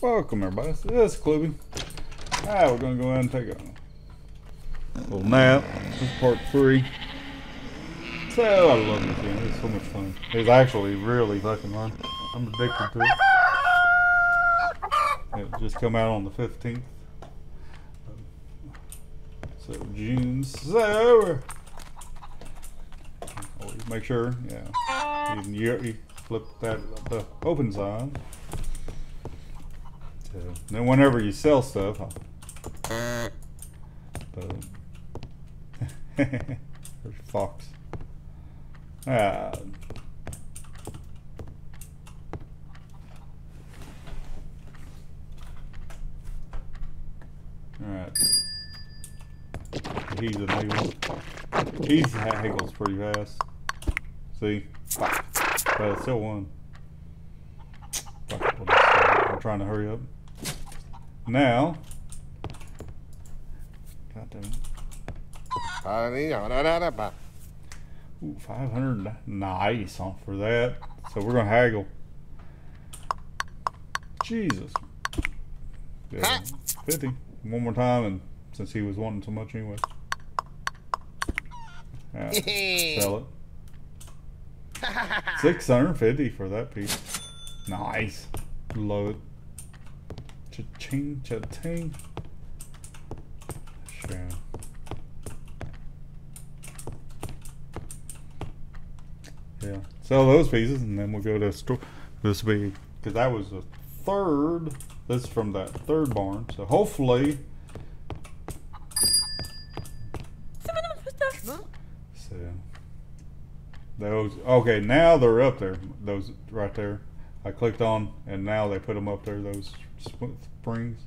Welcome everybody, this is Kluby. Alright, we're gonna go ahead and take a little nap. This is part 3. So I love this game, it's so much fun. It's actually really fucking fun. I'm addicted to it. It just come out on the 15th. So June 7th. Always make sure, yeah. You flip that the open sign. Then whenever you sell stuff, there's fox. Alright. He's a haggles. He haggles pretty fast. See? But it's still one. I'm trying to hurry up. Now, goddamn. Ooh, 500, nice on for that. So we're gonna haggle. Jesus. Yeah, 50. One more time, and since he was wanting so much anyway. Right, sell it. 650 for that piece. Nice. Love it. Cha-ching, cha-ting. Sure. Yeah. Sell those pieces, and then we'll go to store. This will be because that was the third. This is from that third barn. So hopefully. So those. Okay, now they're up there. Those right there. I clicked on, and now they put them up there. Those. Springs.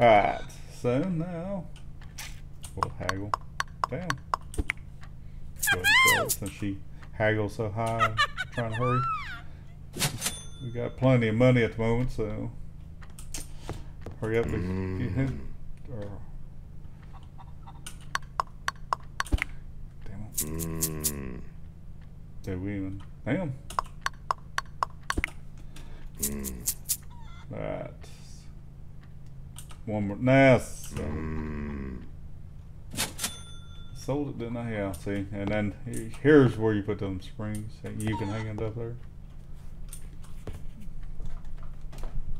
Alright, so now we'll haggle. Damn. Since she haggles so high, I'm trying to hurry. We got plenty of money at the moment, so hurry up and get him. Damn. Did we even? Damn. Alright. One more. Nice. Sold it, didn't I? Yeah, see. And then here's where you put them springs. You can hang it up there.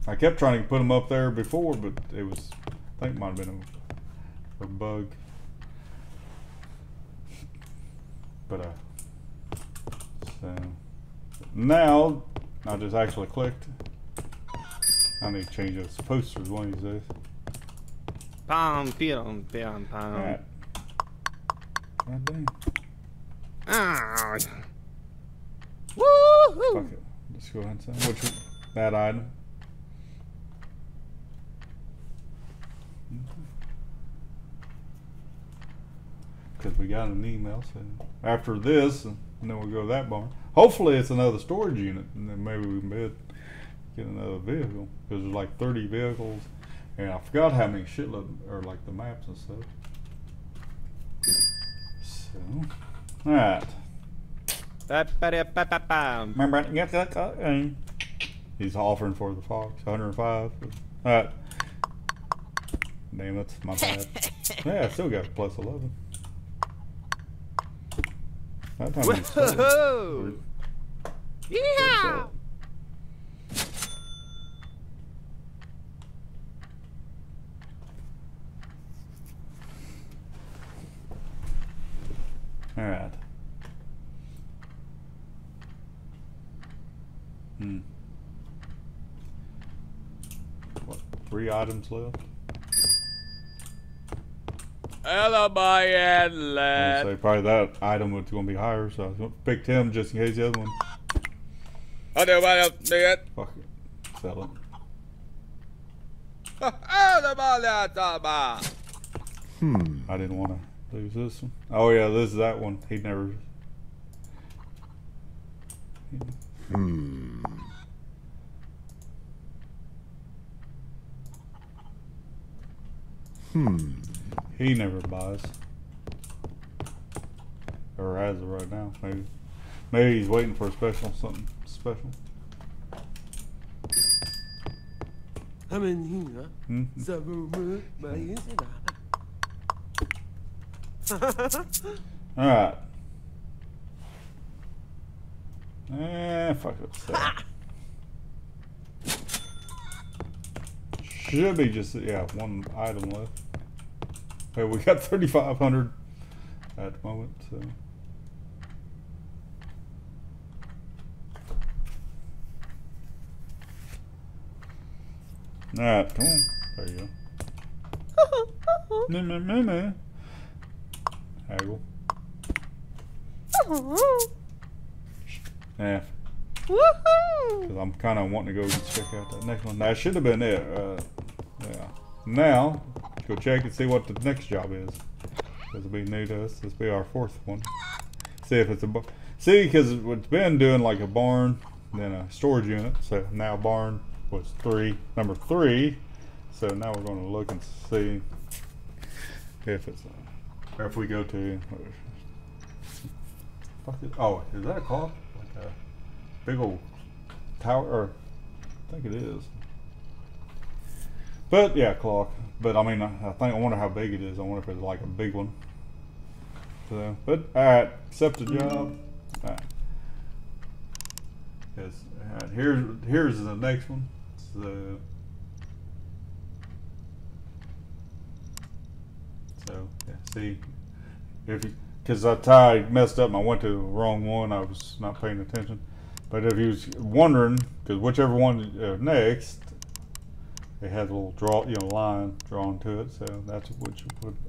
I kept trying to put them up there before, but it was, I think it might have been a bug. But, so. Now, I just actually clicked. I need to change those posters one of these days. Alright. God damn. Ah. Woohoo! Fuck it. Let's go ahead and say which that item. Because we got an email, so after this, and then we'll go to that barn. Hopefully it's another storage unit, and then maybe we can get another vehicle, because there's like 30 vehicles, and I forgot how many shitload or like the maps and stuff. So, all right. Remember, he's offering for the fox 105. All right. Damn, that's my bad. Yeah, I still got a plus 11. That time. Whoa! Yeah. Alright. What, 3 items left? Hello, my and lad. So probably that item was going to be higher, so I picked him just in case the other one. Nobody else do it. Fuck it. Sell it. I didn't want to. Lose this one. Oh yeah, this is that one. He never. He never buys. Or as of right now, maybe. Maybe he's waiting for a special, something special. All right. Fuck it. So. Should be just one item left. Hey, we got 3,500 at the moment. So. All right, come on. There you go. Haggle. Yeah. Because I'm kind of wanting to go check out that next one. That should have been it. Yeah. Now, go check and see what the next job is. This will be new to us. This will be our fourth one. See if it's a barn. See, because it's been doing like a barn, then a storage unit. So now barn. Was number three, so now we're going to look and see if it's or if we go to oh, is that a clock? Like a big old tower, or I think it is, but yeah, clock. But I mean, I wonder how big it is. I wonder if it's like a big one. So, but all right, accept the job. All right, all right, here's the next one. So yeah, see if you, because I messed up and I went to the wrong one. I was not paying attention. But if you was wondering, because whichever one next, it has a little draw, line drawn to it. So that's which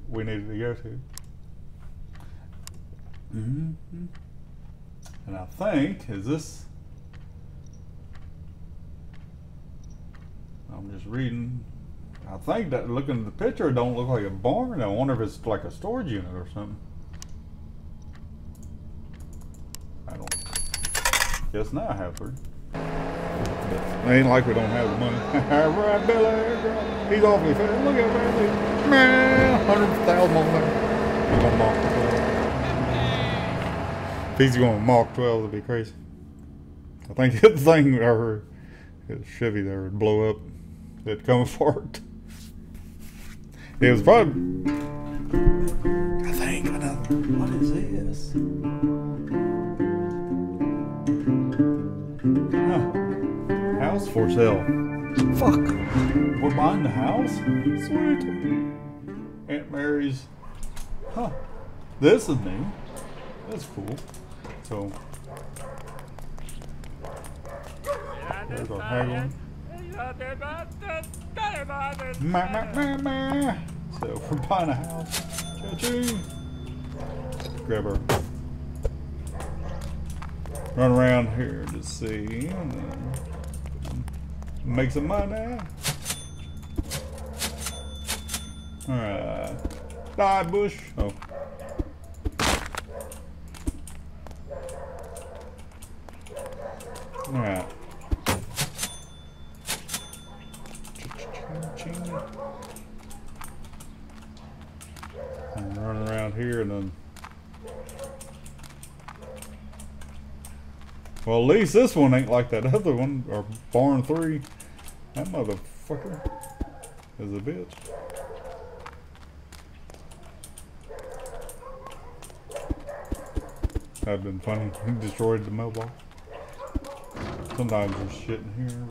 we needed to go to. Mm-hmm. And I think is this. I'm just reading. I think that looking at the picture, it don't look like a barn. I wonder if it's like a storage unit or something. I don't. Guess not, Halford. It ain't like we don't have the money. Right, Billy. He's awfully fat. Look at Billy. Man, 100,000 on there. He's gonna mock 12. If he's gonna mock 12, it'd be crazy. I think the thing I heard is Chevy there would blow up. That come apart. It was fun. I think another. What is this? Huh. House for sale. Fuck. We're buying the house? Sweet. Aunt Mary's. Huh. This is new. That's cool. So. There's our haggling. So we're buying a house. Cha-ching. Grab her. Run around here to see and then make some money. Alright. Die bush. Oh. Alright. And run around here and then. Well, at least this one ain't like that other one, or barn three. That motherfucker is a bitch. That'd been funny. He destroyed the mailbox. Sometimes there's shit in here.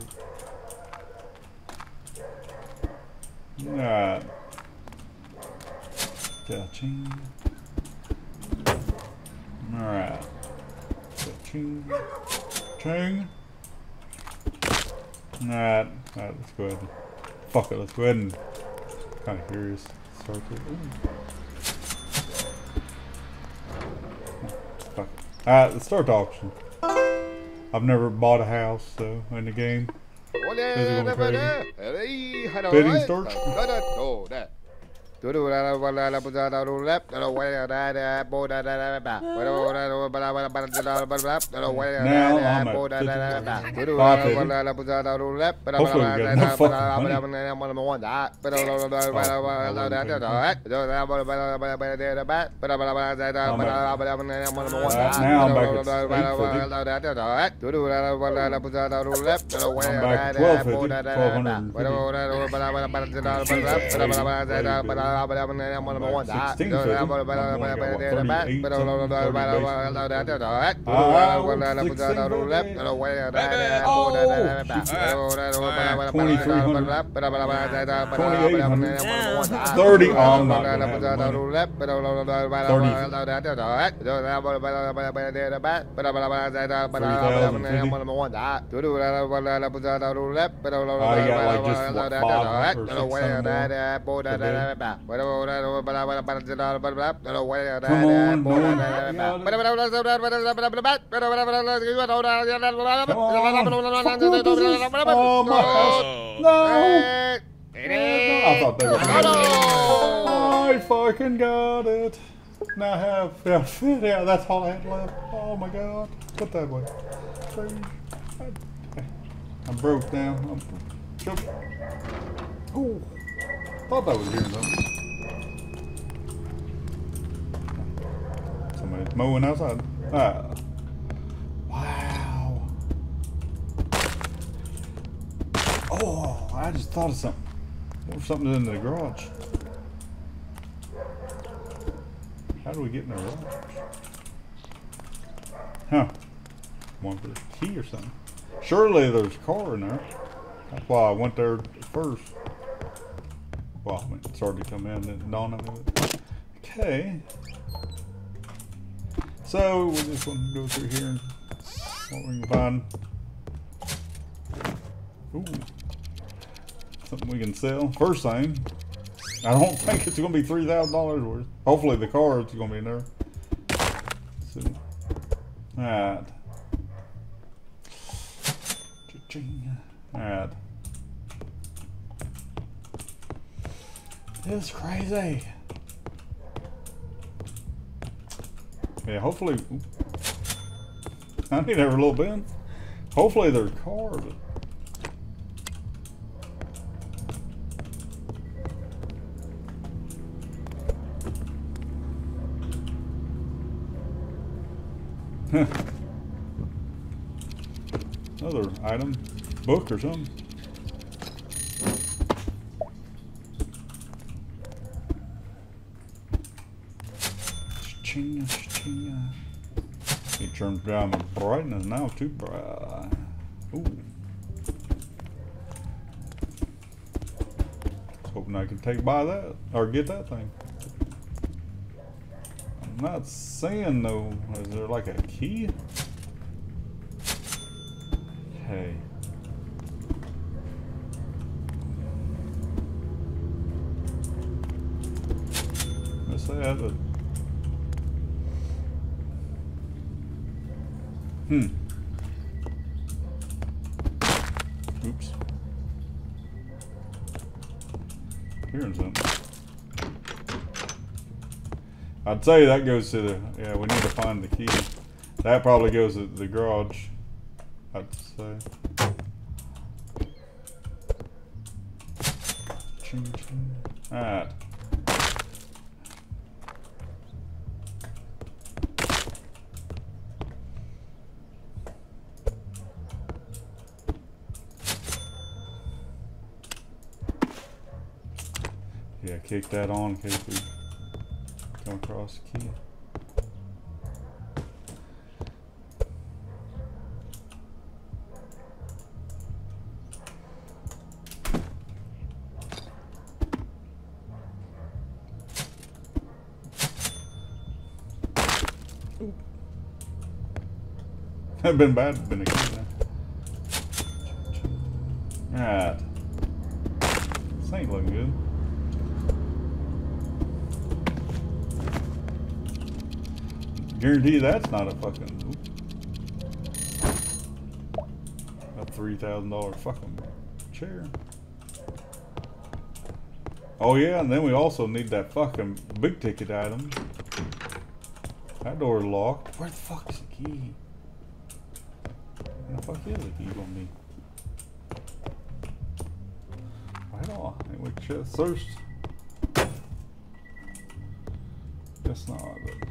Alright. Cha-ching. Alright. Cha-ching. Ching. Alright. Alright, let's go ahead and. Fuck it, let's go ahead and. Kind of curious. Start to. Fuck it. Alright, let's start the auction. I've never bought a house, so, in the game. Bidding starts. I'm back. No! I thought that was I fucking got it. Now I have. Yeah, that's all I had left. Oh my god. Put that way. I'm broke now. Oh. Thought that was here though. Mowing outside. Wow. Oh, I just thought of something. There was something in the garage. How do we get in the garage? Huh. One for the key or something. Surely there's a car in there. That's why I went there first. Well, I mean, it's already come in and dawn on me. Okay. So, we just want to go through here and what we can find. Ooh. Something we can sell. First thing, I don't think it's going to be $3,000 worth. Hopefully the car is going to be in there. So, alright. Alright. This is crazy. Yeah, hopefully, I need every little bit. Hopefully they're carved. Another item, book or something. He turns down the brightness now, too bright. Ooh. Just hoping I can take by that or get that thing. I'm not saying though. Is there like a key? Hey. Let's say I have a. Oops. Hearing something. I'd say that goes to the. Yeah, we need to find the key. That probably goes to the garage. I'd say. Ching ching. Alright. Kick that on in case we come across the key. That'd been bad, been a key now. Alright. This ain't looking good. Guarantee that's not a fucking a $3,000 fucking chair. Oh yeah, and then we also need that fucking big ticket item. That door's locked. Where the fuck is the key? Where the fuck is the key gonna be? Well, I think we just searched. That's not good.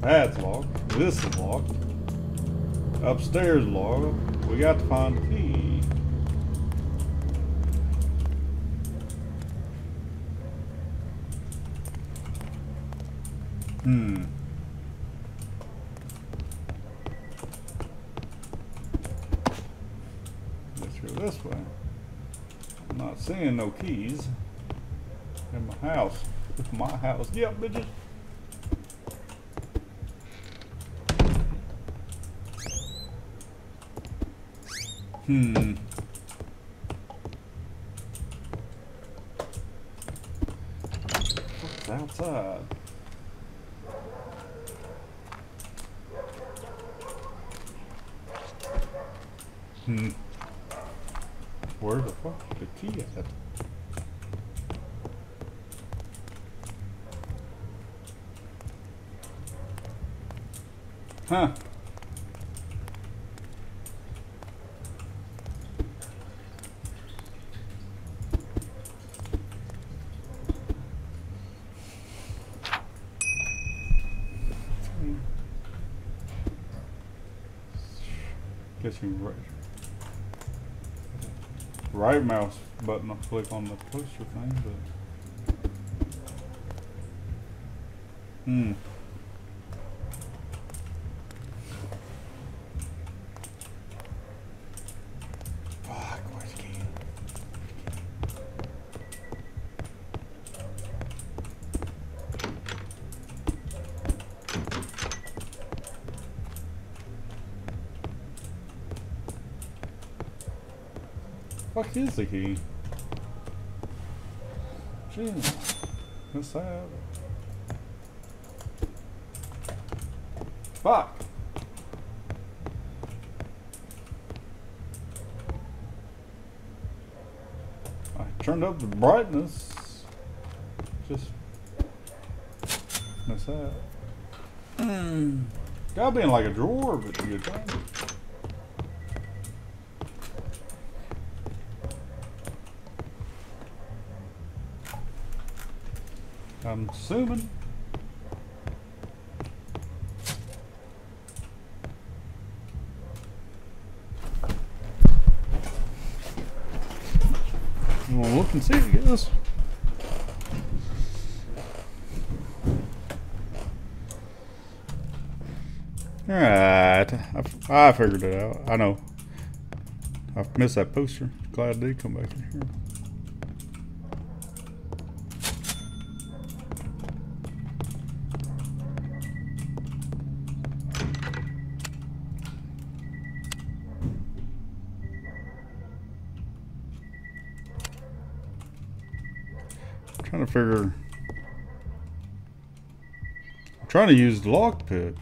That's locked. This is locked. Upstairs locked. We got to find the key. Let's go this way. I'm not seeing no keys in my house. It's my house. Yep, bitches. What's outside? Where the fuck is the key at? Huh. Right mouse button I click on the poster thing, but fuck, where's the key? What is the key? Jeez, what's that? Fuck! I turned up the brightness. Just mess up. Gotta be in like a drawer, but you get done. I'm assuming. I'm gonna look and see, I guess. Alright, I figured it out. I know. I missed that poster. Glad I did come back in here. Trying to figure. I'm trying to use the lockpick.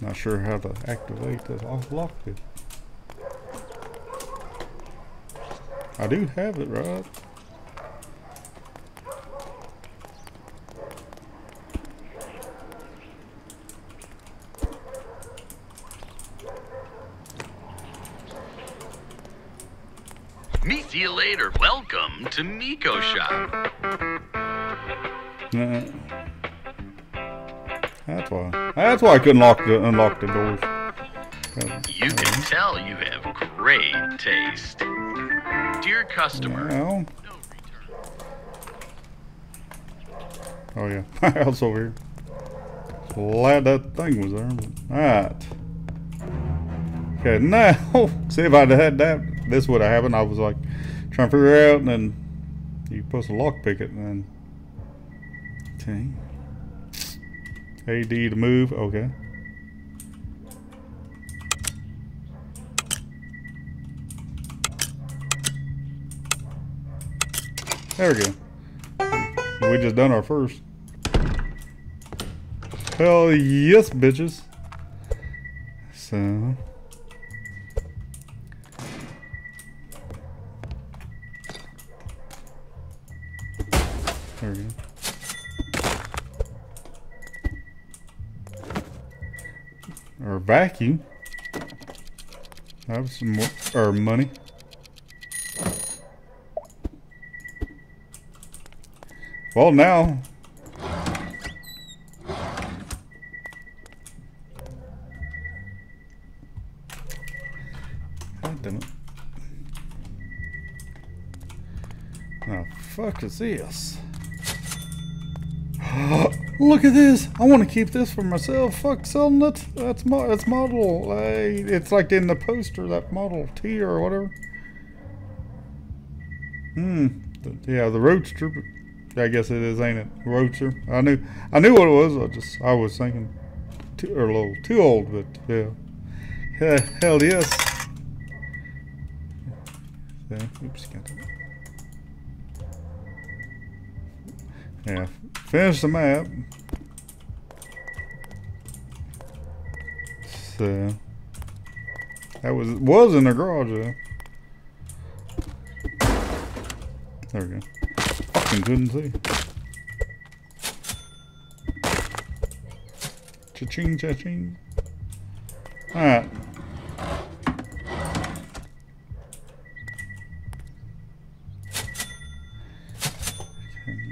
Not sure how to activate the lockpick. I do have it, right? See you later. Welcome to Miko Shop. That's why I couldn't unlock the doors. You can tell you have great taste. Dear customer. No. Oh yeah, I was over here. Glad that thing was there. All right. Okay, now see if I had that. This would have happened. I was like trying to figure it out, and then you're supposed to lockpick it, and then okay. AD to move. Okay. There we go. We just done our first. Hell yes, bitches. so. There we go. Or vacuum. That was some more, or money. Well, now. God damn it. Now, fuck is this? Look at this! I want to keep this for myself. Fuck selling it. That's model. It's like in the poster, that model T or whatever. Yeah, the Roadster. I guess it is, ain't it? Roadster. I knew what it was. I was thinking, too old, but yeah. Hell yes. Yeah. Oops. Yeah. Finish the map. So that was in the garage though. There we go. Fucking couldn't see. Cha-ching, cha-ching. Alright.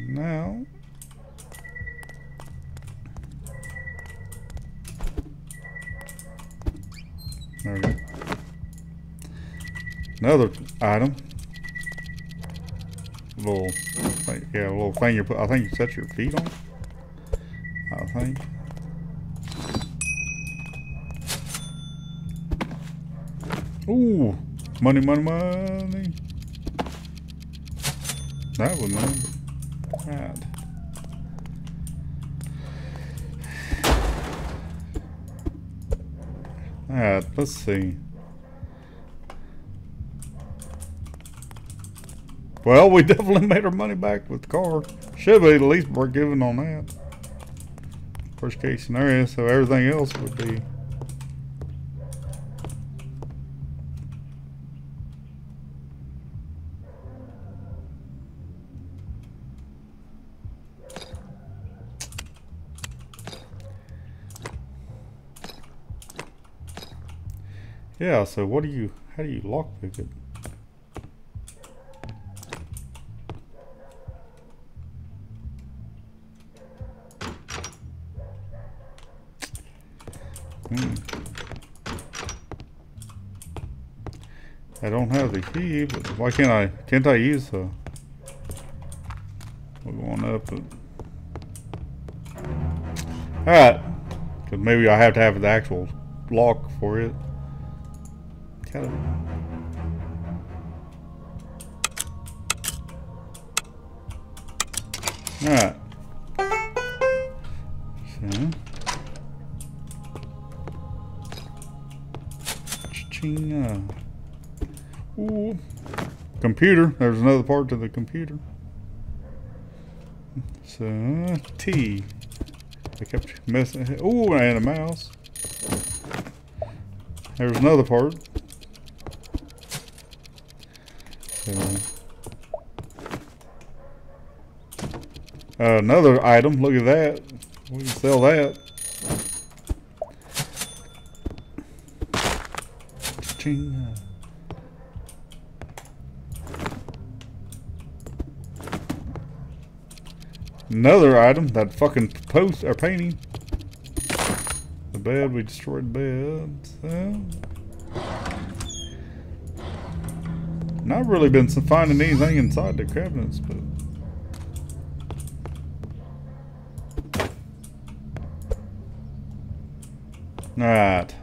Now there we go. Another item. A little thing you put. I think you set your feet on. I think. Ooh, money, money, money. That was money. Right. Alright, let's see. Well, we definitely made our money back with the car. Should be at least we're giving on that. Worst case scenario, so everything else would be. Yeah, so how do you lockpick it? I don't have the key, but why can't I? Can't I use the? We're going up. All right, because maybe I have to have the actual lock for it. Got it. All right. So. Cha-ching. Ooh. Computer. There's another part to the computer. So T. I kept messing. Ooh, and a mouse. There's another part. Another item. Look at that. We can sell that. Cha-ching. Another item. That fucking post or painting. The bed. We destroyed the bed. So. Not really been finding anything inside the cabinets, but all right.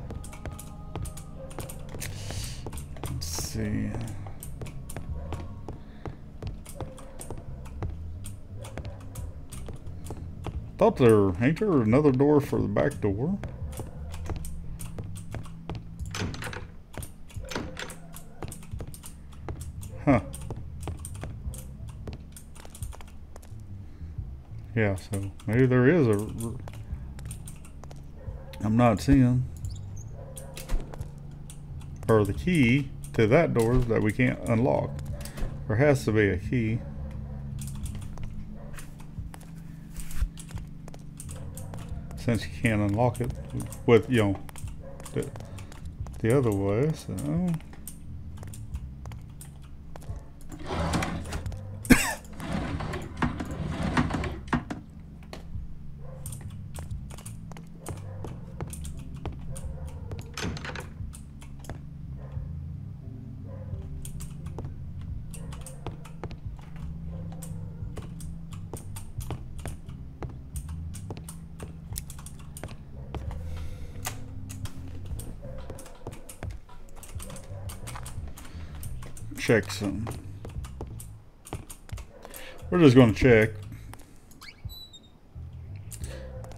Let's see. Thought ain't there another door for the back door? Huh. Yeah, so maybe there is a... I'm not seeing. or the key to that door that we can't unlock. There has to be a key. Since you can't unlock it with, you know, the other way, so. Check some. We're just going to check.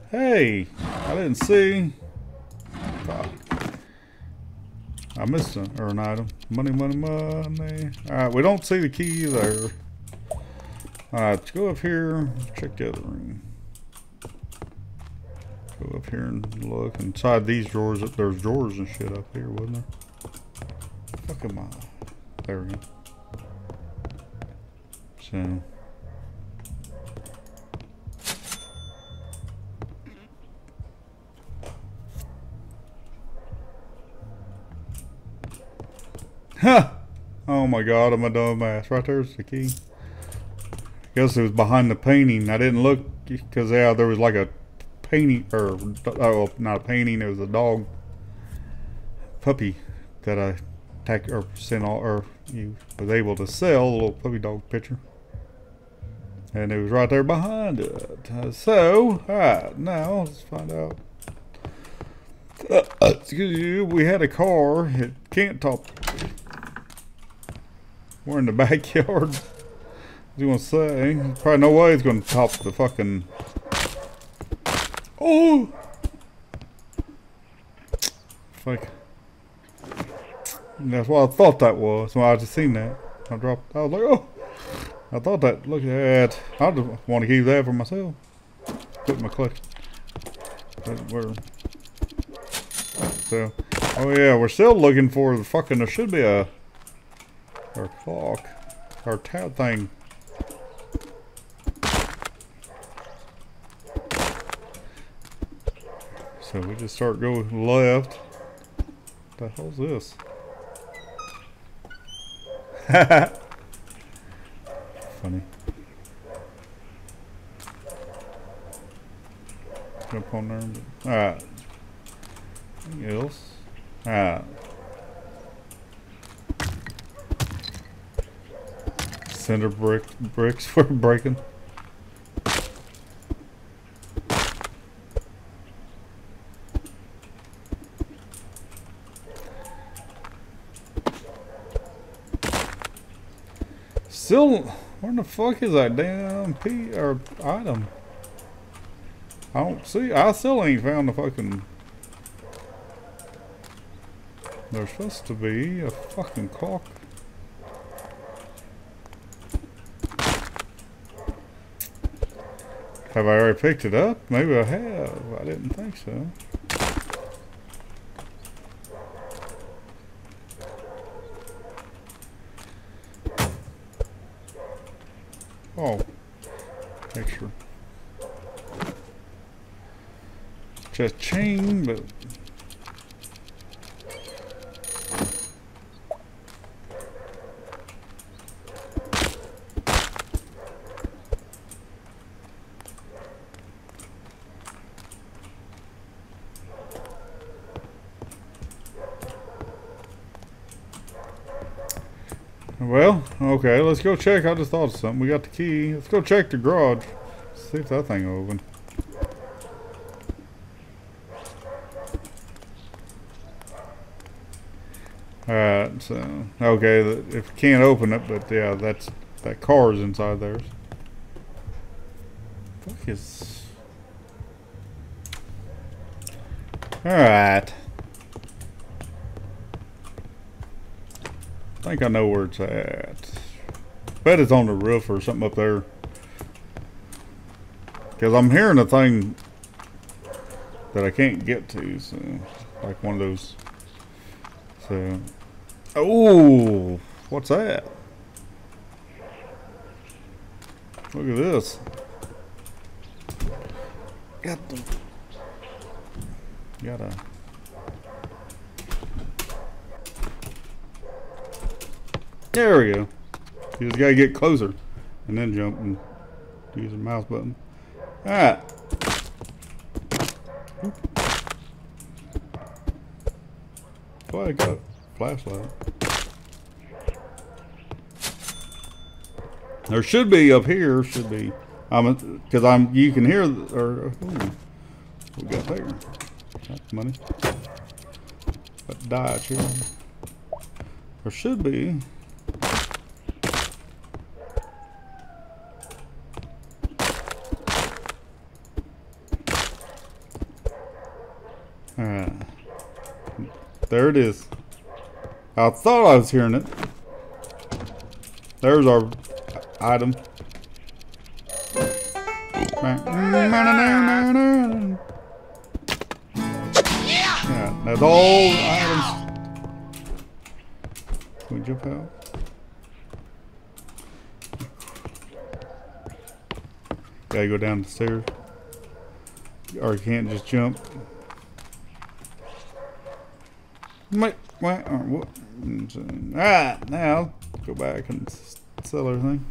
Hey, I didn't see. Fuck. I missed an item. Money, money, money. Alright, we don't see the key there. Alright, let's go up here. Check the other room. Go up here and look. Inside these drawers, there's drawers and shit up here, wasn't there? Fuck am I? There we go. So. Ha! Oh my god, I'm a dumbass. Right there's the key. I guess it was behind the painting. I didn't look because yeah, there was like a painting, or oh, not a painting, it was a dog puppy that I attacked or sent all, or you was able to sell a little puppy dog picture, and it was right there behind it. So, all right, now let's find out. Excuse you, we had a car. It can't talk. We're in the backyard. What you want to say? Probably no way it's going to top the fucking. Oh, fuck. That's what I thought that was when I just seen that. I dropped. I was like, oh! I thought that. Look at that. I just want to keep that for myself. Put my collection. So, oh yeah, we're still looking for the fucking. There should be a our clock, our tab thing. So we just start going left. What the hell's this? Funny. Jump on there. Alright. Anything else? Alright. Cinder bricks for breaking. Still, where the fuck is that damn P or item? I don't see. I still ain't found the fucking. There's supposed to be a fucking clock. Have I already picked it up? Maybe I have. I didn't think so. Oh, picture. Cha-ching, but. Well, okay, let's go check. I just thought of something. We got the key. Let's go check the garage. See if that thing will open. Alright, so, okay, if we can't open it, but yeah, that's, that car is inside theirs. Fuck is. Alright. I think I know where it's at. Bet it's on the roof or something up there. Because I'm hearing a thing that I can't get to, so like one of those So, oh, what's that? Look at this. Got them. Gotta. There we go. You just gotta get closer and then jump and use the mouse button. Alright. Boy, I got a flashlight. There should be up here, should be. You can hear, or, ooh, we got there. That's money. But die here. There should be. Alright. There it is. I thought I was hearing it. There's our item. Yeah! Yeah, that's all the items. Can we jump out? Gotta go down the stairs. Or you can't just jump. Alright, now go back and sell everything.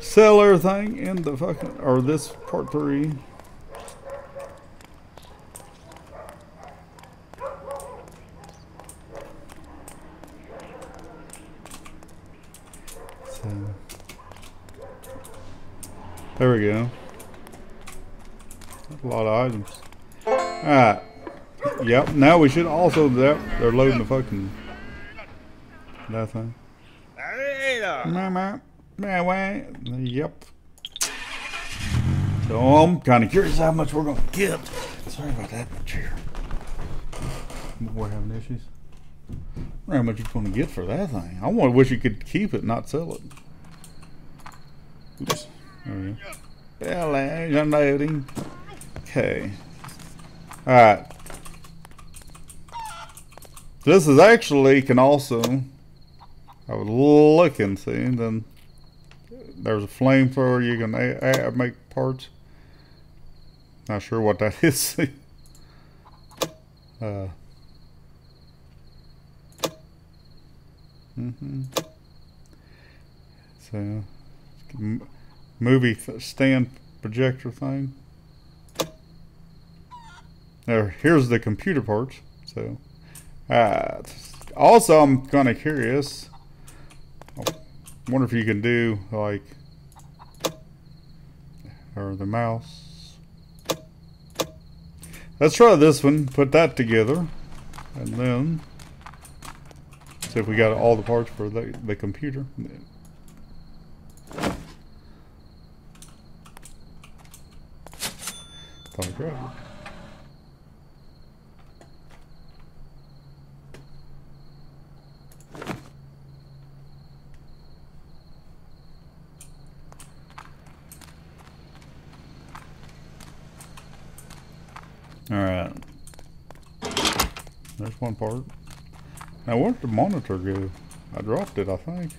Sell everything in the fucking, or this part 3. So, there we go. That's a lot of items. Alright. Yep, now we should also, they're loading the fucking, that thing. Yep. So I'm kind of curious how much we're gonna get. Sorry about that, my chair. We're having issues. I wonder how much you're gonna get for that thing. I wish you could keep it, not sell it. Oops, there we go. Belly unloading. Okay. Alright. This is actually, can also, I would look and see, and then there's a flamethrower, you can make parts. Not sure what that is. So, movie stand projector thing. There, here's the computer parts, so. Also, I'm kind of curious. I wonder if you can do like, or the mouse. Let's try this one. Put that together, and then see if we got all the parts for the computer. Thought I grabbed it. Alright. There's one part. Now where'd the monitor go? I dropped it, I think.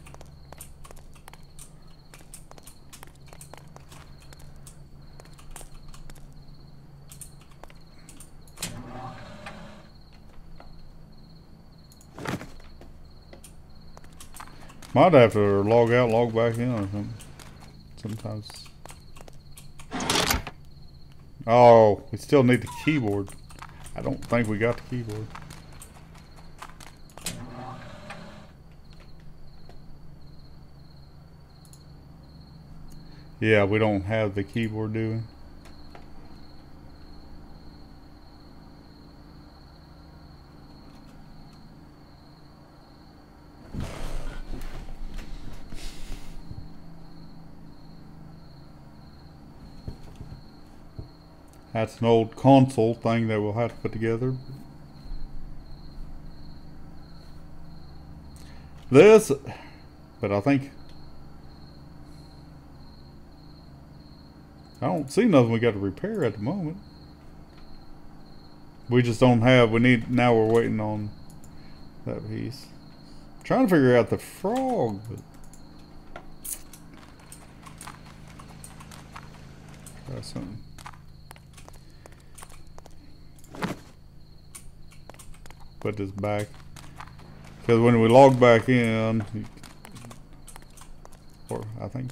Might have to log out, log back in or something. Sometimes. Oh, we still need the keyboard. I don't think we got the keyboard. Yeah, we don't have the keyboard, do we? That's an old console thing that we'll have to put together. This, but I think, I don't see nothing we got to repair at the moment. We just don't have, we need, now we're waiting on that piece. I'm trying to figure out the frog, but try something. Put this back, because when we log back in, or I think,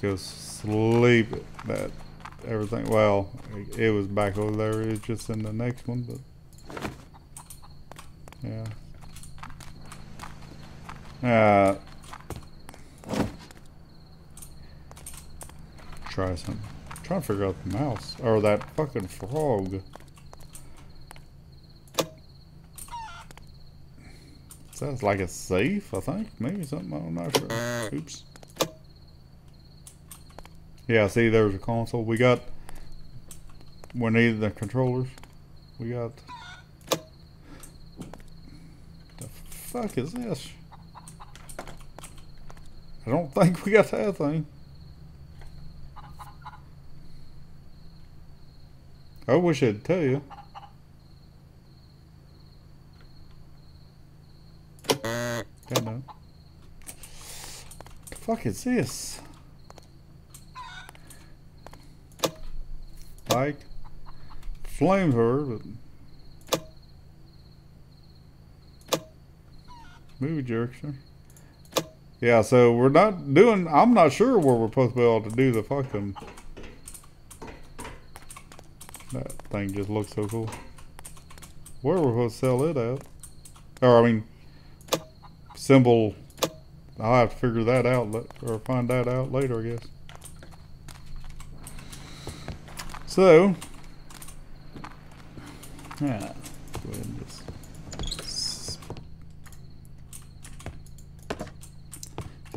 because sleep that everything. Well, it was back over there. It's just in the next one, but yeah. Try something. I'm trying to figure out the mouse or that fucking frog. Sounds like a safe, I think. Maybe something, I'm not sure. Oops. Yeah, see, there's a console. We got, we needed the controllers. We got, the fuck is this? I don't think we got that thing. I wish I'd tell you. God, no. The fuck is this? Like, flame her, but movie jerkster. Yeah, so we're not doing, I'm not sure where we're supposed to be able to do the fucking, that thing just looks so cool. Where we're supposed to sell it at? Or, I mean, symbol, I'll have to figure that out or find that out later, I guess. So, yeah, go ahead and just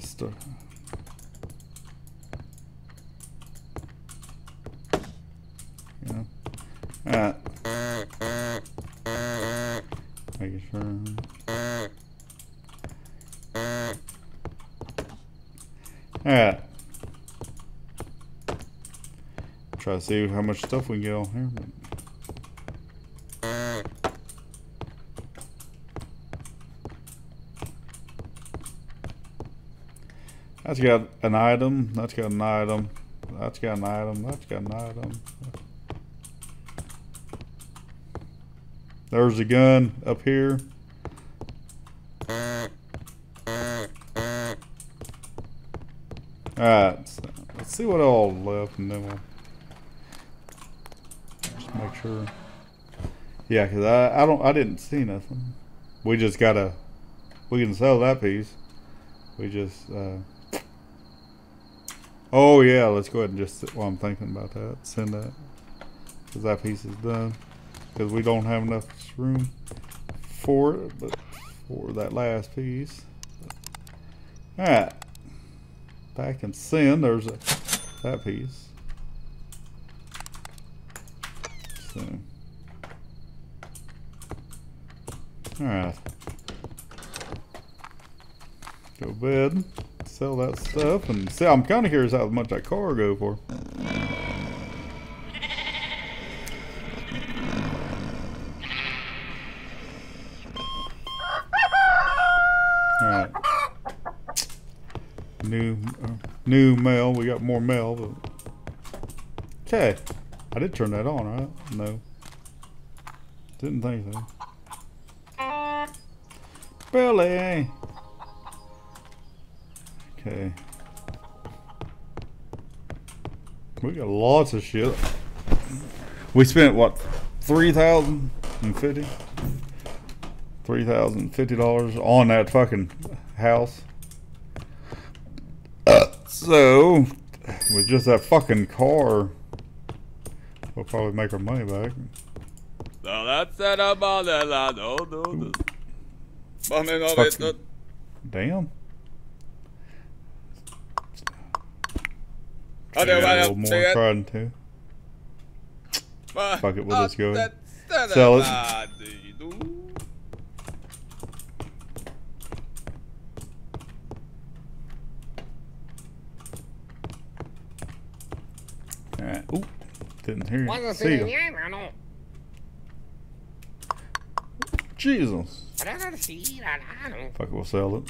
start. Yeah, all right. Making sure. Alright. Try to see how much stuff we can get on here. That's got an item. That's got an item. That's got an item. That's got an item. There's a gun up here. Alright, so let's see what all left and then we'll just make sure. Yeah, because I didn't see nothing. We just gotta, we can sell that piece. We just, oh yeah, let's go ahead and just, while I'm thinking about that, send that. Because that piece is done. Because we don't have enough room for it, but for that last piece. Alright. Back and send, there's a, that piece. So. Alright. Go to bed, sell that stuff, and see, I'm kind of curious how much that car go for. Alright. New mail. We got more mail. But... Okay. I did turn that on, right? No. Didn't think so. Billy! Okay. We got lots of shit. We spent, what, $3,050? $3,050 on that fucking house. So, with just that fucking car, we'll probably make our money back. So that's that about that. No. Damn. I do a little more trying to. Fuck it, we'll just go ahead. Sell it. Alright, ooh, didn't hear you. See you. Jesus. Fuck it, we'll sell it.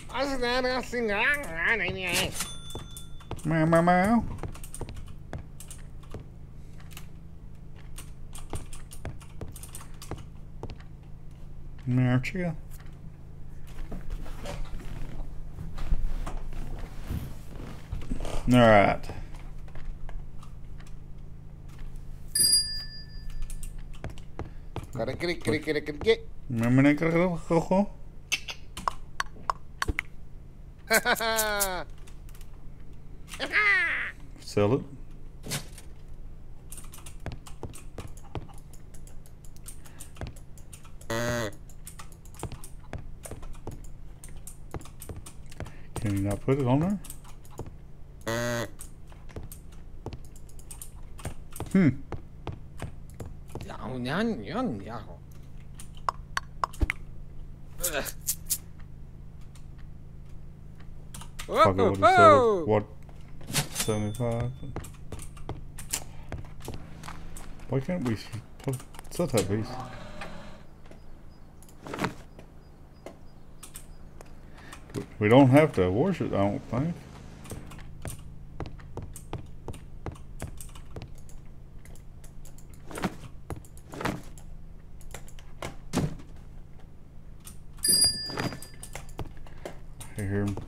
Meow, meow, meow. Meow, chill. All right. Sell it. Can you not put it on there? Hmm. Fuck it, what? 75? Why can't we sell that piece? We don't have to wash it, I don't think.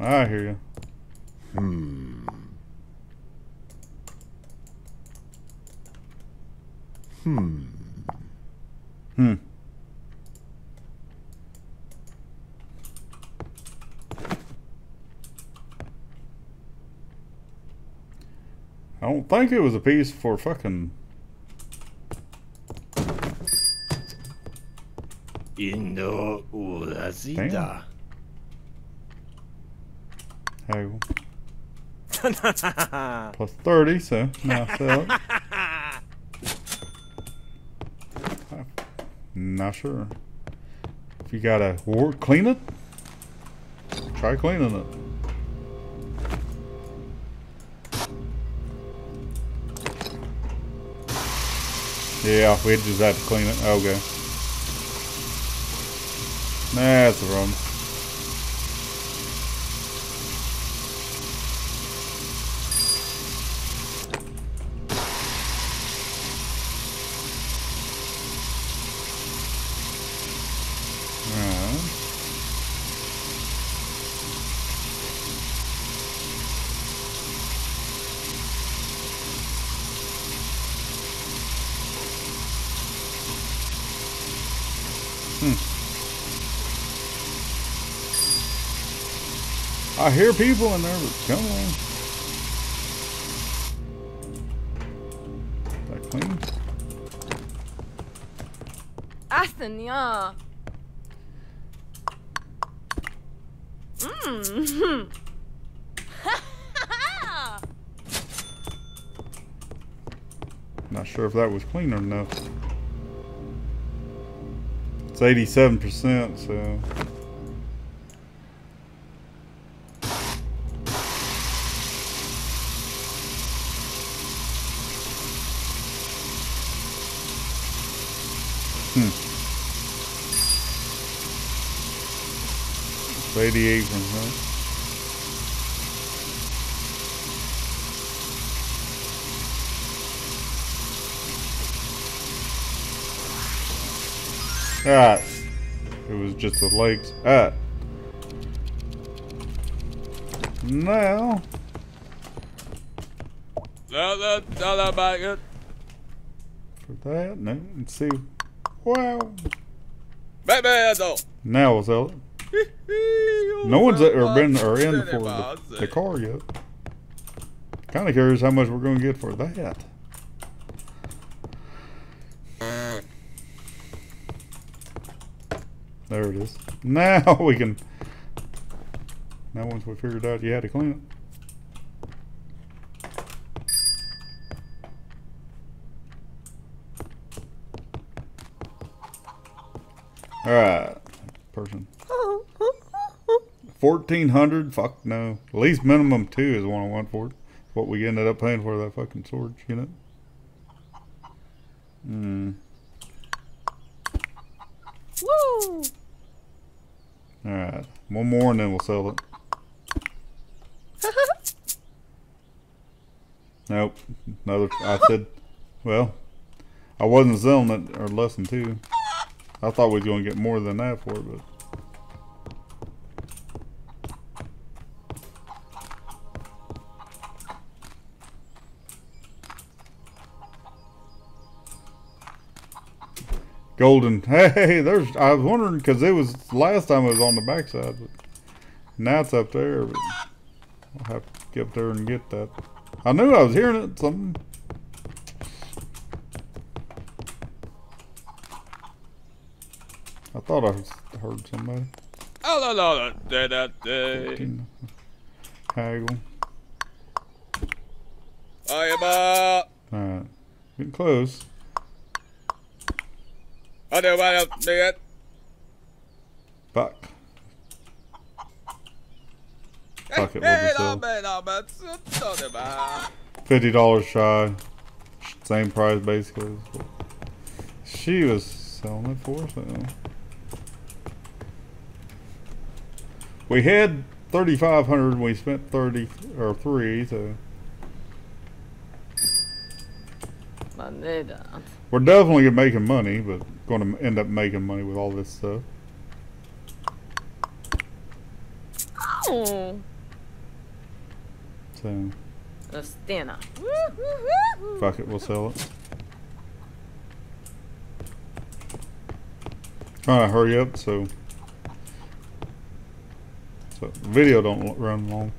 I hear you. I don't think it was a piece for fucking Indo Urasita. Plus 30, so now sell it. I'm not sure. If you gotta clean it, try cleaning it. Yeah, we just had to clean it. Okay. That's the problem. I hear people in there, but come on. Is that clean? Asanya. Not sure if that was clean or not. It's 87%, so. It's 88 from home. Ah, it was just the legs. Ah, now. For that, no. Let's see. Wow. Now we'll sell it. No one's ever been or in for the car yet. Kind of curious how much we're going to get for that. There it is. Now we can. Now once we figured out you had to clean it. Alright, person. 1,400? Fuck no. At least minimum 2 is what I want for it. What we ended up paying for that fucking sword, you know? Woo! One more and then we'll sell it. Nope. Another. I said, well, I wasn't selling it or less than two. I thought we was going to get more than that for it, but. Golden. Hey, there's. I was wondering because it was last time it was on the backside, but now it's up there. But I'll have to get up there and get that. I knew I was hearing it. Something. I thought I heard somebody. Oh la la da da da. Haggle. All right, getting close. I don't know do that. Fuck. Fuck it, $50 shy. Same price basically. She was selling it for us. We had 3,500 and we spent 30 or 3, so. We're definitely making money, but going to end up making money with all this stuff. Oh. So. Fuck it, we'll sell it. Trying to hurry up, so video don't run long.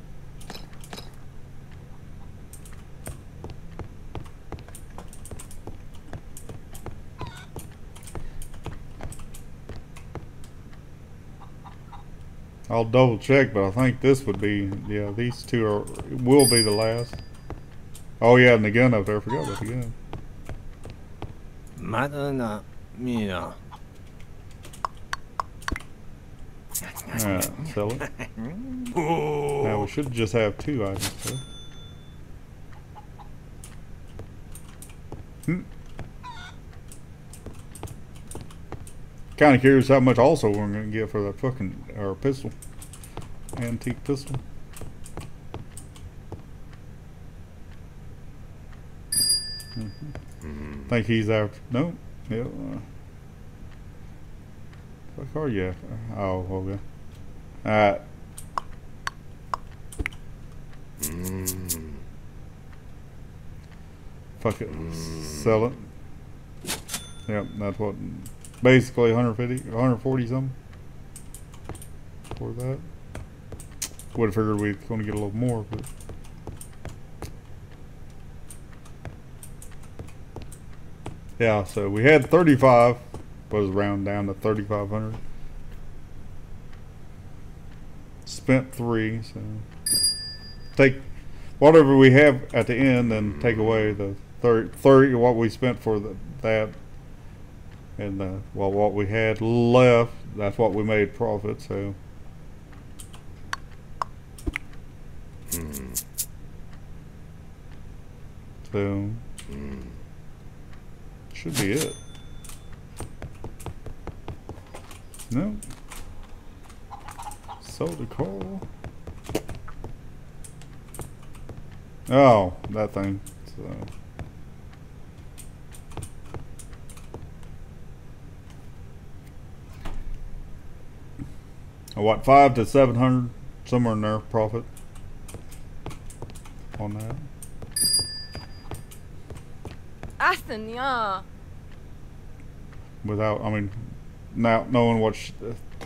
I'll double check, but I think this would be, yeah, these two will be the last. Oh yeah, and the gun up there, I forgot about the gun. Madonna mia. Alright, sell it. Oh. Now we should just have 2 items. So. Kind of curious how much also we're gonna get for that fucking our pistol, antique pistol. Think he's after? No. Yeah. What car are you after? Oh, okay. All right. Fuck it. Sell it. Yep, that's what. Basically 150, 140 something for that. Would have figured we'd going to get a little more, but yeah. So we had 35, was round down to 3,500. Spent 3, so take whatever we have at the end and take away the 30 what we spent for that. And well, what we had left, that's what we made profit, so. So. Should be it. No. Sold the car. Oh, that thing. So. What, 500 to 700, somewhere in there, profit on that. Aston, yeah. Without, I mean, now knowing what she's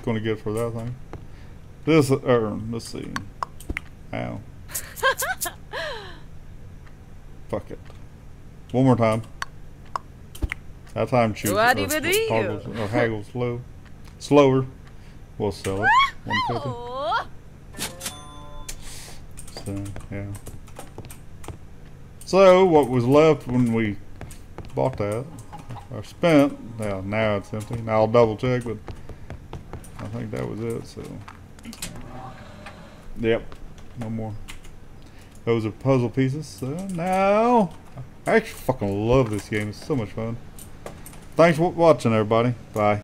going to get for that thing. This, let's see. Ow. Fuck it. One more time. That time, choose. Or haggle slow, slower. We'll sell it. 150. So yeah. So what was left when we bought that, or spent? Now it's empty. Now I'll double check, but I think that was it. So yep, no more. Those are puzzle pieces. So now I actually fucking love this game. It's so much fun. Thanks for watching, everybody. Bye.